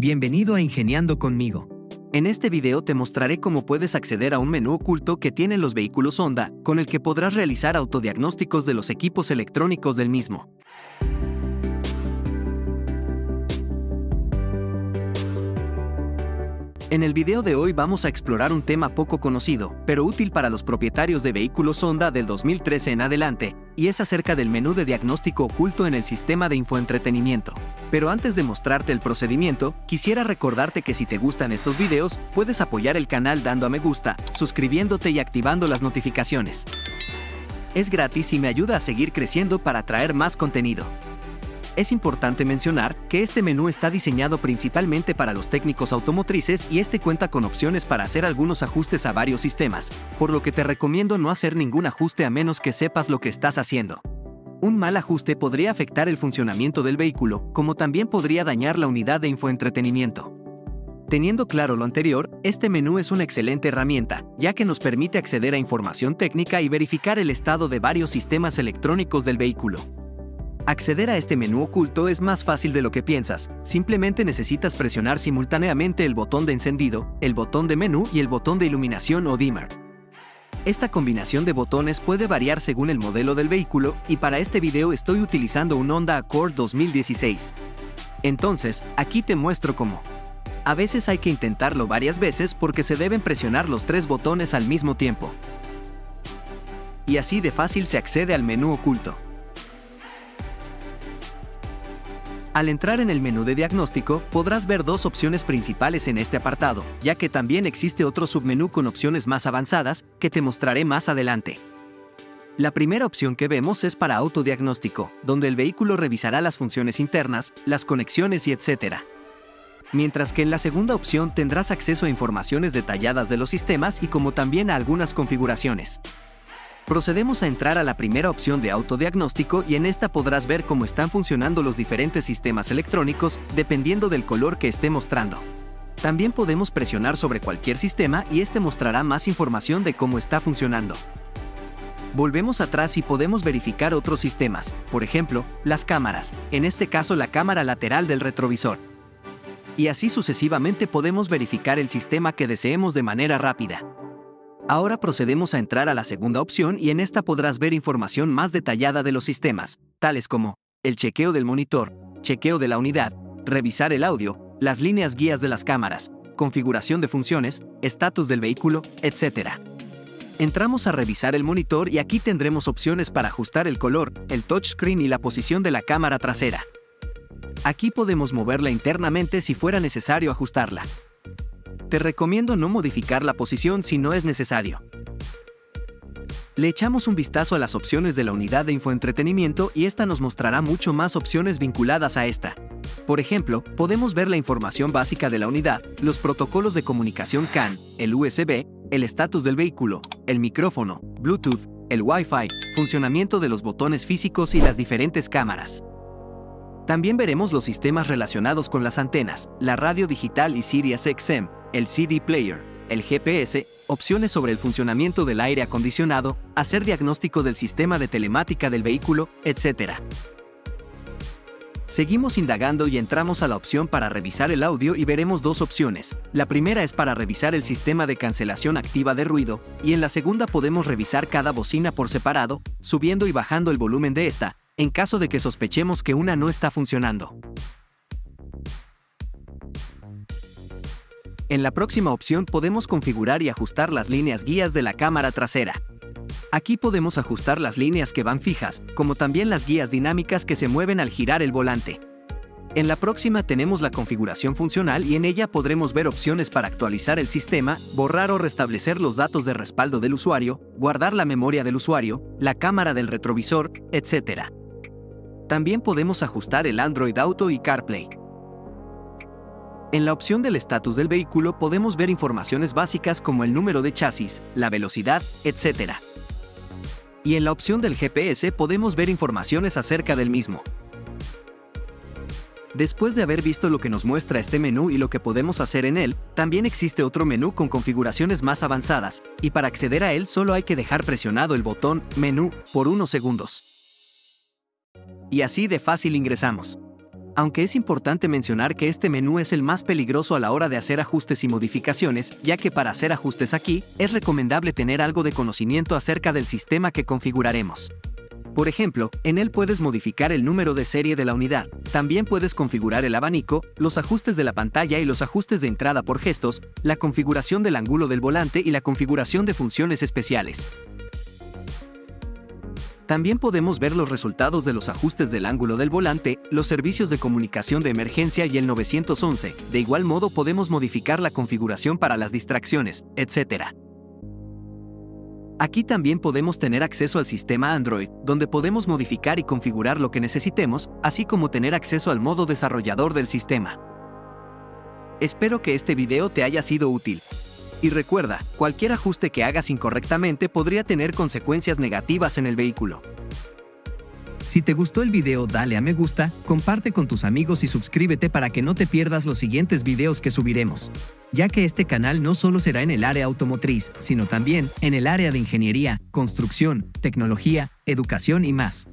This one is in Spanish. Bienvenido a Ingeniando conmigo. En este video te mostraré cómo puedes acceder a un menú oculto que tienen los vehículos Honda, con el que podrás realizar autodiagnósticos de los equipos electrónicos del mismo. En el video de hoy vamos a explorar un tema poco conocido, pero útil para los propietarios de vehículos Honda del 2013 en adelante, y es acerca del menú de diagnóstico oculto en el sistema de infoentretenimiento. Pero antes de mostrarte el procedimiento, quisiera recordarte que si te gustan estos videos, puedes apoyar el canal dando a me gusta, suscribiéndote y activando las notificaciones. Es gratis y me ayuda a seguir creciendo para traer más contenido. Es importante mencionar que este menú está diseñado principalmente para los técnicos automotrices y este cuenta con opciones para hacer algunos ajustes a varios sistemas, por lo que te recomiendo no hacer ningún ajuste a menos que sepas lo que estás haciendo. Un mal ajuste podría afectar el funcionamiento del vehículo, como también podría dañar la unidad de infoentretenimiento. Teniendo claro lo anterior, este menú es una excelente herramienta, ya que nos permite acceder a información técnica y verificar el estado de varios sistemas electrónicos del vehículo. Acceder a este menú oculto es más fácil de lo que piensas, simplemente necesitas presionar simultáneamente el botón de encendido, el botón de menú y el botón de iluminación o dimmer. Esta combinación de botones puede variar según el modelo del vehículo y para este video estoy utilizando un Honda Accord 2016. Entonces, aquí te muestro cómo. A veces hay que intentarlo varias veces porque se deben presionar los tres botones al mismo tiempo. Y así de fácil se accede al menú oculto. Al entrar en el menú de diagnóstico, podrás ver dos opciones principales en este apartado, ya que también existe otro submenú con opciones más avanzadas, que te mostraré más adelante. La primera opción que vemos es para autodiagnóstico, donde el vehículo revisará las funciones internas, las conexiones y etc. Mientras que en la segunda opción tendrás acceso a informaciones detalladas de los sistemas y como también a algunas configuraciones. Procedemos a entrar a la primera opción de autodiagnóstico y en esta podrás ver cómo están funcionando los diferentes sistemas electrónicos, dependiendo del color que esté mostrando. También podemos presionar sobre cualquier sistema y este mostrará más información de cómo está funcionando. Volvemos atrás y podemos verificar otros sistemas, por ejemplo, las cámaras, en este caso la cámara lateral del retrovisor. Y así sucesivamente podemos verificar el sistema que deseemos de manera rápida. Ahora procedemos a entrar a la segunda opción y en esta podrás ver información más detallada de los sistemas, tales como el chequeo del monitor, chequeo de la unidad, revisar el audio, las líneas guías de las cámaras, configuración de funciones, estatus del vehículo, etc. Entramos a revisar el monitor y aquí tendremos opciones para ajustar el color, el touchscreen y la posición de la cámara trasera. Aquí podemos moverla internamente si fuera necesario ajustarla. Te recomiendo no modificar la posición si no es necesario. Le echamos un vistazo a las opciones de la unidad de infoentretenimiento y esta nos mostrará mucho más opciones vinculadas a esta. Por ejemplo, podemos ver la información básica de la unidad, los protocolos de comunicación CAN, el USB, el estatus del vehículo, el micrófono, Bluetooth, el Wi-Fi, funcionamiento de los botones físicos y las diferentes cámaras. También veremos los sistemas relacionados con las antenas, la radio digital y Sirius XM, el CD player, el GPS, opciones sobre el funcionamiento del aire acondicionado, hacer diagnóstico del sistema de telemática del vehículo, etc. Seguimos indagando y entramos a la opción para revisar el audio y veremos dos opciones. La primera es para revisar el sistema de cancelación activa de ruido y en la segunda podemos revisar cada bocina por separado, subiendo y bajando el volumen de esta, en caso de que sospechemos que una no está funcionando. En la próxima opción podemos configurar y ajustar las líneas guías de la cámara trasera. Aquí podemos ajustar las líneas que van fijas, como también las guías dinámicas que se mueven al girar el volante. En la próxima tenemos la configuración funcional y en ella podremos ver opciones para actualizar el sistema, borrar o restablecer los datos de respaldo del usuario, guardar la memoria del usuario, la cámara del retrovisor, etc. También podemos ajustar el Android Auto y CarPlay. En la opción del estatus del vehículo podemos ver informaciones básicas como el número de chasis, la velocidad, etc. Y en la opción del GPS podemos ver informaciones acerca del mismo. Después de haber visto lo que nos muestra este menú y lo que podemos hacer en él, también existe otro menú con configuraciones más avanzadas, y para acceder a él solo hay que dejar presionado el botón Menú por unos segundos. Y así de fácil ingresamos. Aunque es importante mencionar que este menú es el más peligroso a la hora de hacer ajustes y modificaciones, ya que para hacer ajustes aquí, es recomendable tener algo de conocimiento acerca del sistema que configuraremos. Por ejemplo, en él puedes modificar el número de serie de la unidad, también puedes configurar el abanico, los ajustes de la pantalla y los ajustes de entrada por gestos, la configuración del ángulo del volante y la configuración de funciones especiales. También podemos ver los resultados de los ajustes del ángulo del volante, los servicios de comunicación de emergencia y el 911. De igual modo podemos modificar la configuración para las distracciones, etc. Aquí también podemos tener acceso al sistema Android, donde podemos modificar y configurar lo que necesitemos, así como tener acceso al modo desarrollador del sistema. Espero que este video te haya sido útil. Y recuerda, cualquier ajuste que hagas incorrectamente podría tener consecuencias negativas en el vehículo. Si te gustó el video, dale a me gusta, comparte con tus amigos y suscríbete para que no te pierdas los siguientes videos que subiremos, ya que este canal no solo será en el área automotriz, sino también en el área de ingeniería, construcción, tecnología, educación y más.